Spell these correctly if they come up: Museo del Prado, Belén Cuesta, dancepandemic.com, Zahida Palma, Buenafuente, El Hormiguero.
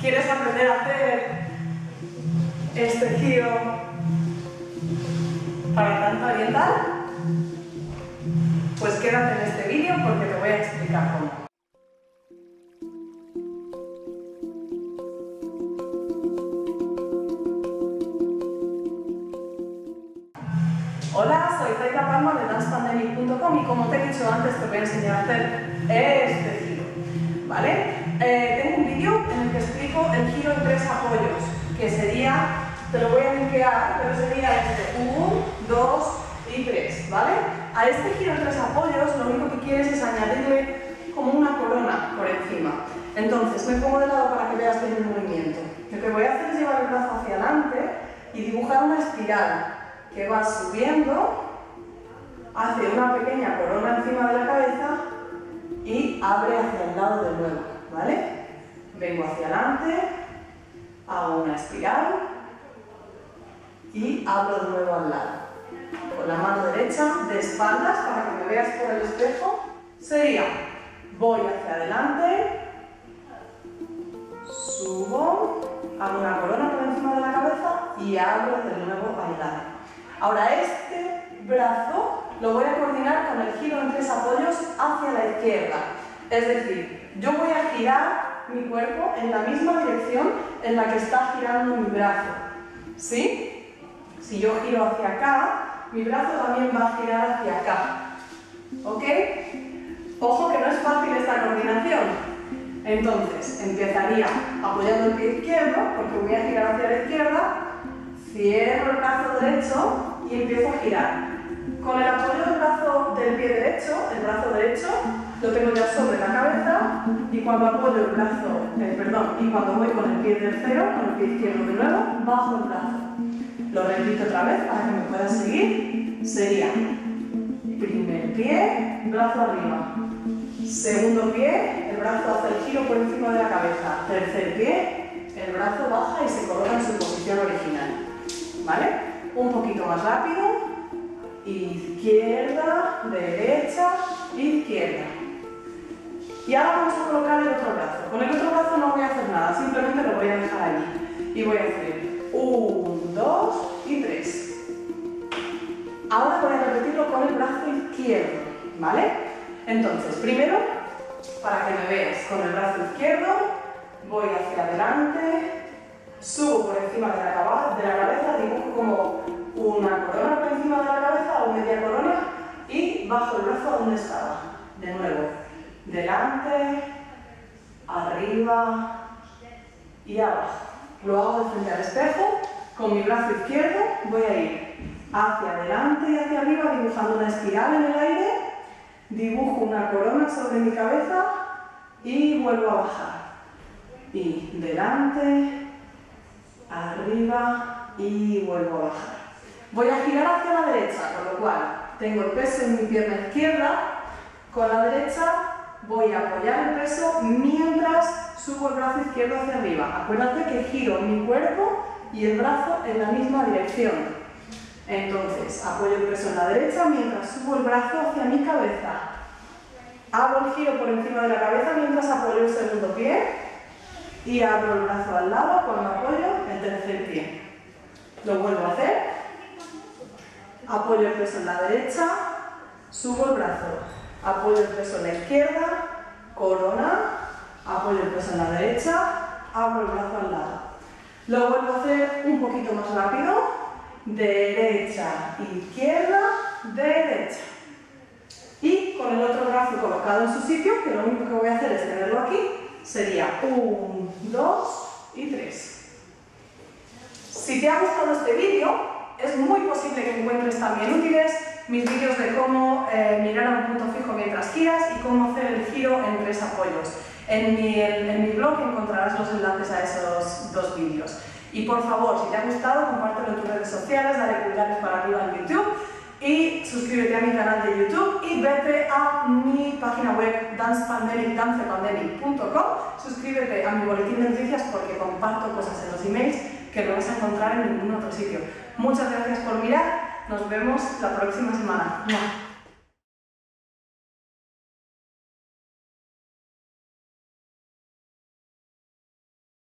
quieres aprender a hacer este giro para tanto oriental, pues quédate en este vídeo porque te voy a explicar cómo. Hola, soy Zahida Palma de dancepandemic.com y como te he dicho antes te voy a enseñar a hacer este giro, ¿vale? Tengo un vídeo en el que explico el giro en tres apoyos, que sería, te lo voy a linkear, pero sería este 1, 2 y 3, ¿vale? A este giro en tres apoyos lo único que quieres es añadirle como una corona por encima. Entonces me pongo de lado para que veas bien el movimiento. Lo que voy a hacer es llevar el brazo hacia adelante y dibujar una espiral que va subiendo, hace una pequeña corona encima de la cabeza y abre hacia el lado de nuevo, ¿vale? Vengo hacia adelante, hago una espiral y abro de nuevo al lado. Con la mano derecha de espaldas para que me veas por el espejo, sería, voy hacia adelante, subo, hago una corona por encima de la cabeza y abro de nuevo al lado. Ahora este brazo lo voy a coordinar con el giro en tres apoyos hacia la izquierda. Es decir, yo voy a girar mi cuerpo en la misma dirección en la que está girando mi brazo, ¿sí? Si yo giro hacia acá, mi brazo también va a girar hacia acá, ¿ok? Ojo que no es fácil esta coordinación. Entonces, empezaría apoyando el pie izquierdo, porque voy a girar hacia la izquierda, cierro el brazo derecho y empiezo a girar. Con el apoyo del brazo del pie derecho, el brazo derecho lo tengo ya sobre la cabeza y cuando apoyo el brazo, cuando voy con el pie tercero, con el pie izquierdo de nuevo, bajo el brazo. Lo repito otra vez para que me puedas seguir. Sería primer pie, brazo arriba. Segundo pie, el brazo hace el giro por encima de la cabeza. Tercer pie, el brazo baja y se coloca en su posición original. ¿Vale? Un poquito más rápido, izquierda, derecha, izquierda. Y ahora vamos a colocar el otro brazo. Con el otro brazo no voy a hacer nada, simplemente lo voy a dejar allí. Y voy a hacer 1, 2 y 3. Ahora voy a repetirlo con el brazo izquierdo, ¿vale? Entonces, primero, para que me veas, con el brazo izquierdo voy hacia adelante, subo por encima de la cabeza, dibujo como una corona por encima de la cabeza o media corona y bajo el brazo donde estaba. De nuevo, delante, arriba y abajo. Lo hago de frente al espejo, con mi brazo izquierdo voy a ir hacia adelante y hacia arriba dibujando una espiral en el aire, dibujo una corona sobre mi cabeza y vuelvo a bajar. Y delante, arriba y vuelvo a bajar. Voy a girar hacia la derecha, con lo cual tengo el peso en mi pierna izquierda, con la derecha voy a apoyar el peso mientras subo el brazo izquierdo hacia arriba. Acuérdate que giro mi cuerpo y el brazo en la misma dirección. Entonces, apoyo el peso en la derecha mientras subo el brazo hacia mi cabeza. Hago el giro por encima de la cabeza mientras apoyo el segundo pie. Y abro el brazo al lado, con apoyo el tercer pie. Lo vuelvo a hacer. Apoyo el peso en la derecha, subo el brazo. Apoyo el peso en la izquierda, corona, apoyo el peso en la derecha, abro el brazo al lado. Lo vuelvo a hacer un poquito más rápido. Derecha, izquierda, derecha. Y con el otro brazo colocado en su sitio, que lo único que voy a hacer es tenerlo aquí, sería 1, 2 y 3. Si te ha gustado este vídeo, es muy posible que encuentres también útiles mis vídeos de cómo mirar a un punto fijo mientras giras y cómo hacer el giro en tres apoyos. En mi blog encontrarás los enlaces a esos dos vídeos. Y por favor, si te ha gustado, compártelo en tus redes sociales, dale pulgares para arriba en YouTube y suscríbete a mi canal de YouTube y vete a mi página web dancepandemic.com. Suscríbete a mi boletín de noticias porque comparto cosas en los emails que no vas a encontrar en ningún otro sitio. Muchas gracias por mirar, nos vemos la próxima semana.